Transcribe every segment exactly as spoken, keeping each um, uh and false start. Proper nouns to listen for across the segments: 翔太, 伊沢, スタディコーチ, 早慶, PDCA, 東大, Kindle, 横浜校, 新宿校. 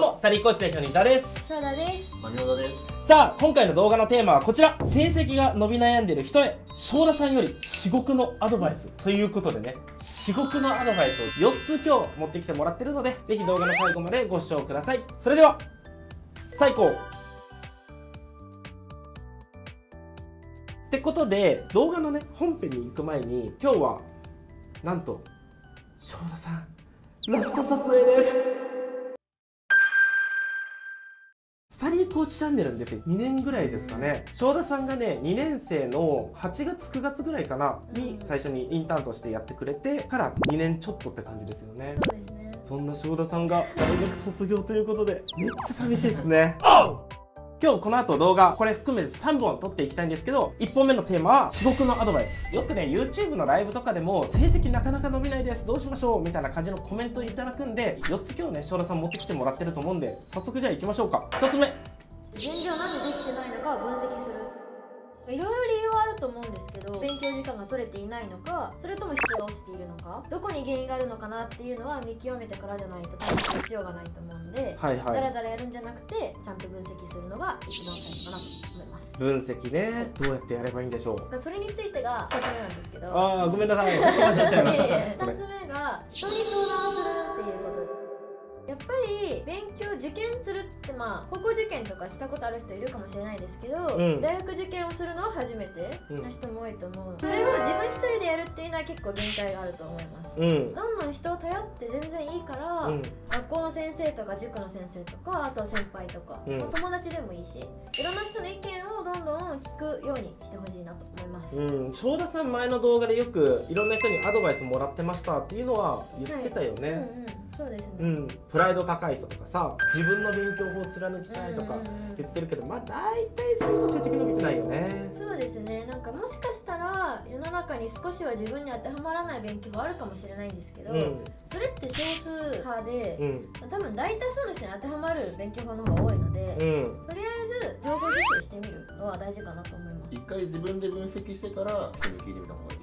どうも、スタディコーチ代表の伊沢です。そうだです。まみほどです。さあ、今回の動画のテーマはこちら。成績が伸び悩んでいる人へ、翔太さんより至極のアドバイスということでね、至極のアドバイスをよっつ今日持ってきてもらってるので、ぜひ動画の最後までご視聴ください。それでは、最高ってことで、動画のね、本編に行く前に、今日は、なんと、翔太さん、ラスト撮影です。スタディコーチチャンネルに出てにねんぐらいですかね。翔太さんがね、にねん生のはちがつくがつぐらいかなに最初にインターンとしてやってくれてからにねんちょっとって感じですよね。そうですね。そんな翔太さんが大学卒業ということでめっちゃ寂しいですね。今日この後動画これ含めてさんぼん撮っていきたいんですけど、いっぽんめのテーマは至極のアドバイス。よくね YouTube のライブとかでも成績なかなか伸びないですどうしましょうみたいな感じのコメントをいただくんで、よっつ今日ね翔太さん持ってきてもらってると思うんで、早速じゃあいきましょうか。ひとつめ、現状なんでできてないのかを分析する。いろいろ理由はあると思うんですけど、勉強時間が取れていないのか、それとも質が落ちているのか、どこに原因があるのかなっていうのは見極めてからじゃないと解決しようがないと思うんで、はいはい、だらだらやるんじゃなくてちゃんと分析するのが一番大事かなと思います。分析ね、どうやってやればいいんでしょう。それについてがふたつめなんですけど、ああごめんなさい間違っちゃいました。ふたつめが人に相談をするっていうことです。やっぱり勉強受験するって、まあ高校受験とかしたことある人いるかもしれないですけど、うん、大学受験をするのは初めてな人も多いと思う、うん、それを自分一人でやるっていうのは結構限界があると思います、うん、どんどん人を頼って全然いいから、うん、学校の先生とか塾の先生とか、あとは先輩とか、うん、友達でもいいし、いろんな人の意見をどんどん聞くようにしてほしいなと思います、うん、翔太さん前の動画でよくいろんな人にアドバイスもらってましたっていうのは言ってたよね、はい、うんうんそうですね、うん、プライド高い人とかさ、自分の勉強法を貫きたいとか言ってるけど、まあ大体そういう人成績伸びてないよね。そうですね。なんかもしかしたら世の中に少しは自分に当てはまらない勉強法あるかもしれないんですけど、うん、それって少数派で、うん、多分大多数の人に当てはまる勉強法の方が多いので、うん、とりあえず情報収集してみるのは大事かなと思います。一回自分で分析してから聞いてみた方がいい。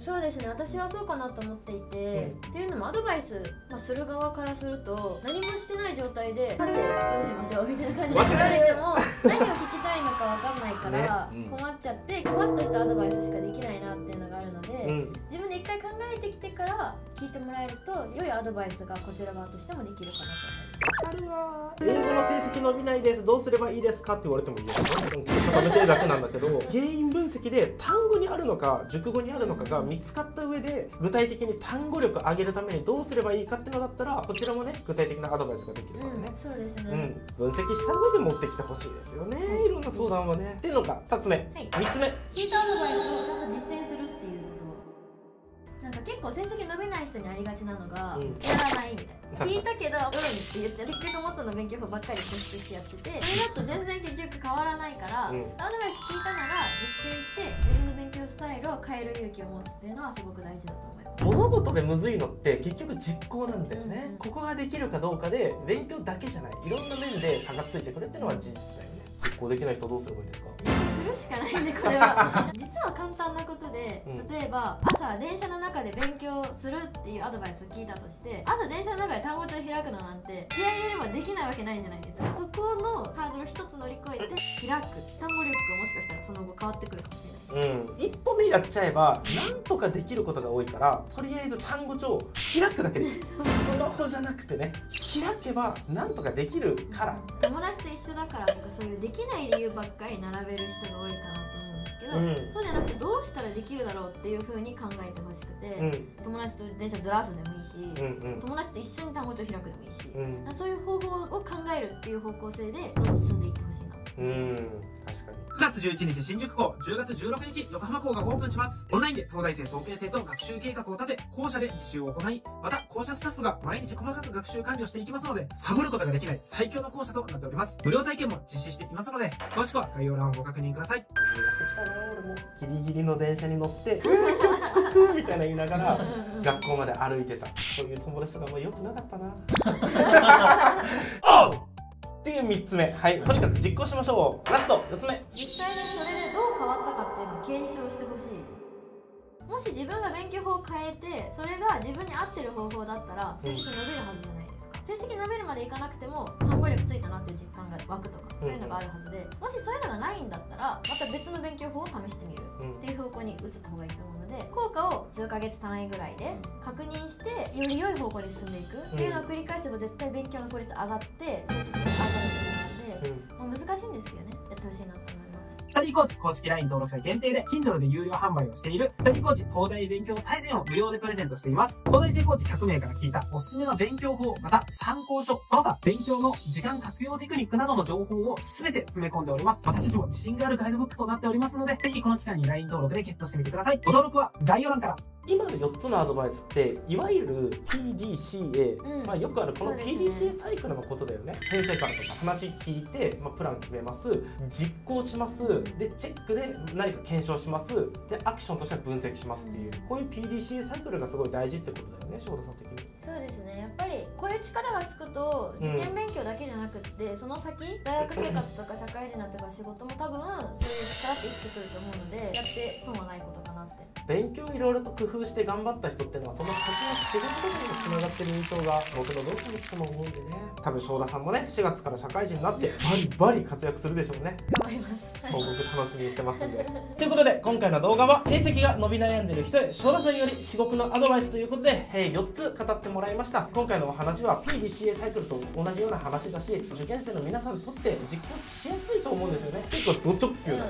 そうですね、私はそうかなと思っていて、うん、っていうのもアドバイス、まあ、する側からすると何もしてない状態で「さてどうしましょう」みたいな感じで聞かれても何を聞きたいのか分かんないから困っちゃって、ふわっとしたアドバイスしかできないなっていうのがあるので、うん、自分で一回考えてきてから聞いてもらえると良いアドバイスがこちら側としてもできるかなと思います。あるわ。英語の成績伸びないですどうすればいいですかって言われてもいいよ。固めてるだけなんだけど原因分析で単語にあるのか熟語にあるのかが見つかった上で、具体的に単語力上げるためにどうすればいいかってのだったら、こちらもね具体的なアドバイスができるからね、うん、そうですね、うん、分析した上で持ってきてほしいですよね、いろんな相談はね、うん、っていうのがふたつめ、はい、みっつめ、聞いたアドバイスをちゃんと実践するっていう。なんか結構成績伸びない人にありがちなのが、うん、やらないみたいな、聞いたけど覚えるって言って結局元の勉強法ばっかり固執してやってて、それだと全然結局変わらないから、うん、アドバイス聞いたなら実践して自分の勉強スタイルを変える勇気を持つっていうのはすごく大事だと思います。物事でむずいのって結局実行なんだよね、うん、うん、ここができるかどうかで勉強だけじゃない、いろんな面で差がついてくるっていうのは事実だよね。実行できない人どうすればいいですか。するしかないんで、これは実は簡単なことで、例えば朝電車の中で勉強するっていうアドバイスを聞いたとして、朝電車の中で単語帳を開くのなんて気合い入れればできないわけないじゃないですか。そこのハードル一つ乗り越えて開く単語力がもしかしたらその後変わってくるかもしれない。うん、一歩目やっちゃえばなんとかできることが多いから、とりあえず単語帳を開くだけでスマホじゃなくてね、開けばなんとかできるから。友達と一緒だからとかそういうできない理由ばっかり並べる人が多いかなと思うんですけど、うん、そうじゃなくてどうしたらできるだろうっていう風に考えてほしくて、うん、友達と電車ずらすでもいいし、うん、うん、友達と一緒に単語帳開くでもいいし、うん、そういう方法を考えるっていう方向性でどんどん進んでいってほしいなと思います。うん、くがつじゅういちにち新宿校、じゅうがつじゅうろくにち横浜校がオープンします。オンラインで東大生早慶生と学習計画を立て、校舎で実習を行い、また校舎スタッフが毎日細かく学習管理をしていきますので、サボることができない最強の校舎となっております。無料体験も実施していますので、詳しくは概要欄をご確認ください。ギリギリの電車に乗って「うわ今日遅刻!」みたいな言いながら学校まで歩いてた、そういう友達とかも良くなかったなおうっていうみっつめ、はい、とにかく実行しましょう。ラストよっつめ、実際にそれでどう変わったかっていうのを検証してほしい。もし自分が勉強法を変えてそれが自分に合ってる方法だったら成績伸びるはずじゃないですか。成績伸びるまでいかなくても単語力ついたなっていう実感が湧くとか、そういうのがあるはずで、もしそういうのがないんだったらまた別の勉強法を試してみるっていう方向に移った方がいいと思うので、効果をじゅっかげつ単位ぐらいで確認して、より良い方向に進んでいくっていうのを繰り返せば絶対勉強の効率上がって成績が上がると思うので、難しいんですけどね、やってほしいなと思います。スタディコーチ公式 ライン 登録者限定で Kindle で有料販売をしているスタディコーチ東大勉強大全を無料でプレゼントしています。東大生コーチひゃくめいから聞いたおすすめの勉強法、また参考書、その他勉強の時間活用テクニックなどの情報を全て詰め込んでおります。私たちも自信があるガイドブックとなっておりますので、ぜひこの機会に ライン 登録でゲットしてみてください。ご登録は概要欄から。今のよっつのアドバイスっていわゆる ピーディーシーエー、うん、まあよくあるこの ピーディーシーエー サイクルのことだよね。先生からとか話聞いて、まあ、プラン決めます、実行します、でチェックで何か検証します、でアクションとしては分析しますっていう、こういう ピーディーシーエー サイクルがすごい大事ってことだよね、翔太さん的に。そうですね、やっぱりこういう力がつくと受験勉強だけじゃなくって、うん、その先大学生活とか社会人になってから仕事も多分そういう力って生きてくると思うので、やって損はないことかなって。勉強いろいろと工夫して頑張った人っていうのは、その先の仕事とかにもつながってる印象が僕のどうかにつくも思うんでね、多分翔太さんもねしがつから社会人になってバリバリ活躍するでしょうね。頑張ります報告楽しみにしてますんでということで、今回の動画は成績が伸び悩んでる人へ翔太さんより至極のアドバイスということで、えー、よっつ語ってもらいました。今回のお話は ピーディーシーエー サイクルと同じような話だし、受験生の皆さんにとって実行しやすいと思うんですよね。結構ド直球な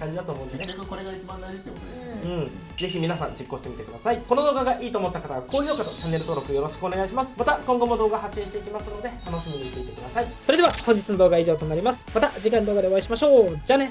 感じだと思うんでね、結局これが一番大事ってことで、うん、ぜひ皆さん実行してみてください。この動画がいいと思った方は高評価とチャンネル登録よろしくお願いします。また今後も動画発信していきますので楽しみにしていてください。それでは本日の動画は以上となります。また次回の動画でお会いしましょう。じゃあね。